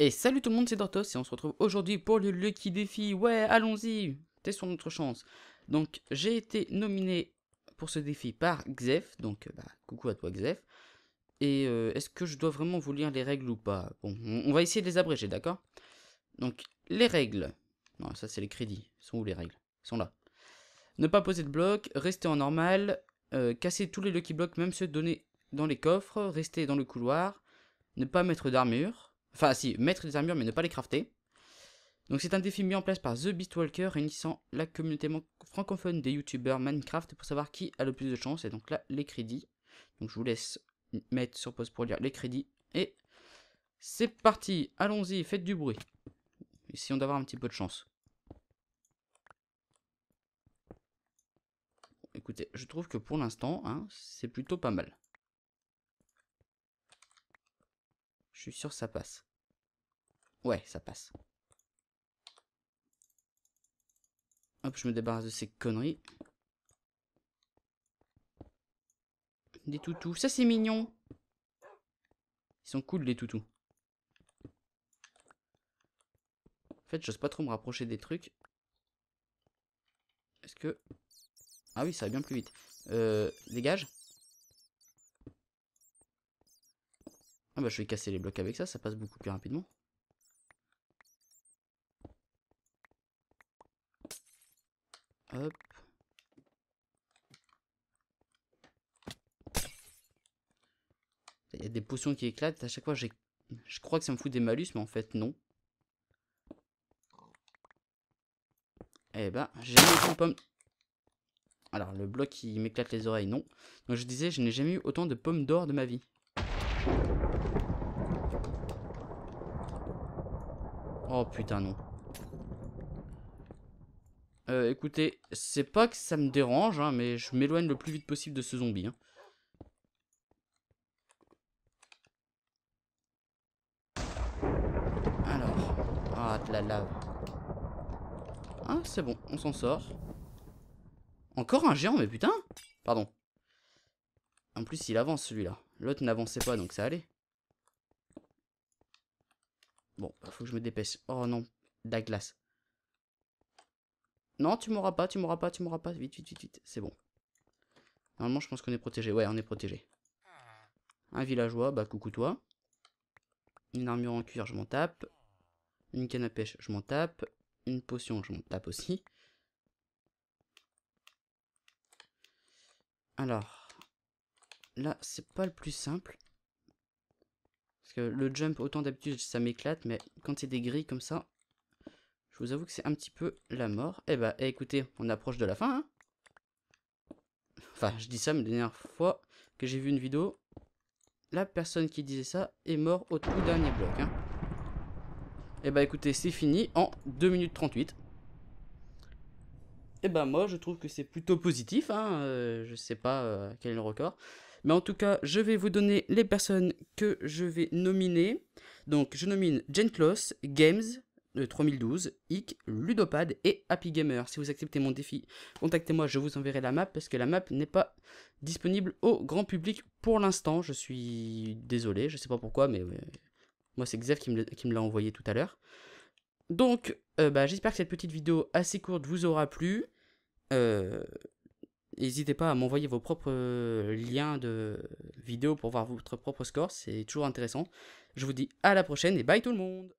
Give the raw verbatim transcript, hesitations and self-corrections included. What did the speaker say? Et salut tout le monde, c'est Dorthos et on se retrouve aujourd'hui pour le Lucky Défi. Ouais, allons-y, testons notre chance. Donc, j'ai été nominé pour ce défi par Xef, donc bah, coucou à toi Xef. Et euh, est-ce que je dois vraiment vous lire les règles ou pas? Bon, on va essayer de les abréger, d'accord? Donc, les règles. Non, ça c'est les crédits. Ils sont où les règles? Ils sont là. Ne pas poser de blocs, rester en normal, euh, casser tous les lucky blocs, même ceux donnés dans les coffres, rester dans le couloir, ne pas mettre d'armure. Enfin si, mettre des armures mais ne pas les crafter. Donc c'est un défi mis en place par TheBeastWalker réunissant la communauté francophone des youtubeurs Minecraft pour savoir qui a le plus de chance. Et donc là, les crédits. Donc je vous laisse mettre sur pause pour lire les crédits. Et c'est parti, allons-y, faites du bruit. Essayons d'avoir un petit peu de chance. Écoutez, je trouve que pour l'instant, hein, c'est plutôt pas mal. Je suis sûr que ça passe. Ouais, ça passe. Hop, je me débarrasse de ces conneries. Des toutous. Ça, c'est mignon. Ils sont cool, les toutous. En fait, j'ose pas trop me rapprocher des trucs. Est-ce que... Ah oui, ça va bien plus vite. Euh, dégage. Ah bah je vais casser les blocs avec ça, ça passe beaucoup plus rapidement. Hop. Il y a des potions qui éclatent, à chaque fois j'ai... Je crois que ça me fout des malus, mais en fait non. Eh bah, j'ai mis autant de pommes... Alors le bloc il m'éclate les oreilles, non. Donc je disais, je n'ai jamais eu autant de pommes d'or de ma vie. Oh putain non. Euh, écoutez, c'est pas que ça me dérange, hein, mais je m'éloigne le plus vite possible de ce zombie. Hein. Alors, ah de la lave. Ah c'est bon, on s'en sort. Encore un géant, mais putain. Pardon. En plus il avance celui-là. L'autre n'avançait pas donc ça allait. Bon, faut que je me dépêche. Oh non, de la glace. Non, tu m'auras pas, tu m'auras pas, tu m'auras pas. Vite, vite, vite, vite. C'est bon. Normalement, je pense qu'on est protégé. Ouais, on est protégé. Un villageois, bah coucou toi. Une armure en cuir, je m'en tape. Une canne à pêche, je m'en tape. Une potion, je m'en tape aussi. Alors, là, c'est pas le plus simple. Parce que le jump, autant d'habitude, ça m'éclate, mais quand c'est des grilles comme ça, je vous avoue que c'est un petit peu la mort. Eh bah, écoutez, on approche de la fin, hein. Enfin, je dis ça, mais la dernière fois que j'ai vu une vidéo, la personne qui disait ça est mort au tout dernier bloc, hein. Eh bah, écoutez, c'est fini en deux minutes trente-huit. Eh bah, moi, je trouve que c'est plutôt positif, hein. Euh, je sais pas euh, quel est le record. Mais en tout cas, je vais vous donner les personnes que je vais nominer. Donc, je nomine Jenkloss, Games trente mille douze, Hiick, Ludopad et Happy Gamer. Si vous acceptez mon défi, contactez-moi, je vous enverrai la map parce que la map n'est pas disponible au grand public pour l'instant. Je suis désolé, je ne sais pas pourquoi, mais euh, moi c'est Xef qui me l'a envoyé tout à l'heure. Donc, euh, bah, j'espère que cette petite vidéo assez courte vous aura plu. Euh... N'hésitez pas à m'envoyer vos propres liens de vidéos pour voir votre propre score, c'est toujours intéressant. Je vous dis à la prochaine et bye tout le monde!